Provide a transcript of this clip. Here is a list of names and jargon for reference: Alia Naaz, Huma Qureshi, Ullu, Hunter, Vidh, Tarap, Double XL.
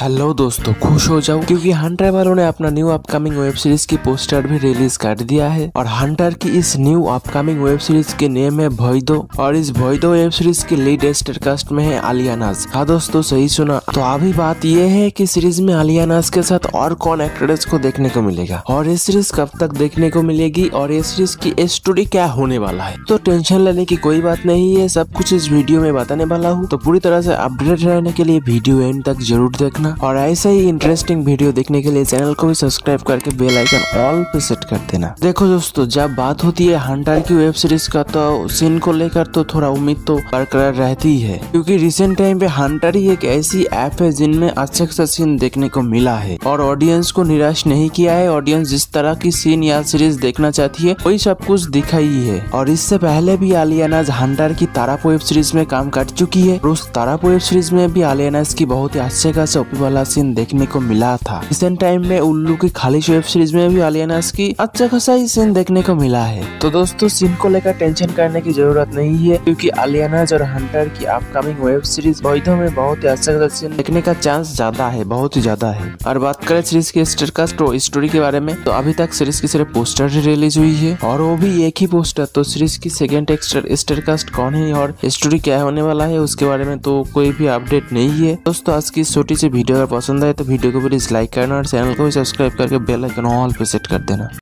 Hello दोस्तों, खुश हो जाओ क्योंकि हंटर वालों ने अपना न्यू अपकमिंग वेब सीरीज की पोस्टर भी रिलीज कर दिया है। और हंटर की इस न्यू अपकमिंग वेब सीरीज के नेम है विध। और इस विध वेब सीरीज के लीड स्टारकास्ट में है आलिया नाज। हाँ दोस्तों, सही सुना। तो अभी बात यह है कि सीरीज में आलिया नाज के साथ और कौन एक्ट्रेस को देखने को मिलेगा और ये सीरीज कब तक देखने को मिलेगी और ये सीरीज की स्टोरी क्या होने वाला है। तो टेंशन लेने की कोई बात नहीं है, सब कुछ इस वीडियो में बताने वाला हूँ। तो पूरी तरह से अपडेट रहने के लिए वीडियो एंड तक जरूर देखना और ऐसा ही इंटरेस्टिंग वीडियो देखने के लिए चैनल को भी सब्सक्राइब करके बेल आइकन ऑल पे सेट कर देना। देखो दोस्तों, जब बात होती है हंटर की वेब सीरीज का तो सीन को लेकर तो थोड़ा उम्मीद तो बरकरार रहती है क्योंकि रिसेंट टाइम पे हंटर ही एक ऐसी ऐप है जिनमें अच्छा सीन देखने को मिला है और ऑडियंस को निराश नहीं किया है। ऑडियंस जिस तरह की सीन या सीरीज देखना चाहती है वही सब कुछ दिखाई है। और इससे पहले भी आलिया नाज हंटर की ताराप वेब सीरीज में काम कर चुकी है। उस ताराप वेब सीरीज में भी आलिया नाज की बहुत ही अच्छे खासा वाला सीन देखने को मिला था। रिसेंट टाइम में उल्लू की खाली वेब सीरीज में भी आलिया नाज की अच्छा खासा ही सीन देखने को मिला है। तो दोस्तों, सीन को लेकर टेंशन करने की जरूरत नहीं है क्योंकि आलिया नाज और हंटर की अपकमिंग वेब सीरीज विध में बहुत ही अच्छा खासा सीन देखने का चांस ज्यादा है, बहुत ही ज्यादा है। और बात करें सीरीज के स्टारकास्ट और स्टोरी के बारे में तो अभी तक सीरीज की सिर्फ पोस्टर ही रिलीज हुई है और वो भी एक ही पोस्टर। तो सीरीज की सेकेंड स्टारकास्ट कौन है और स्टोरी क्या होने वाला है उसके बारे में तो कोई भी अपडेट नहीं है। दोस्तों, आज की छोटी सी वीडियो अगर पसंद आए तो वीडियो को प्लीज लाइक करना और चैनल को भी सब्सक्राइब करके बेल आइकन ऑल पे सेट कर देना।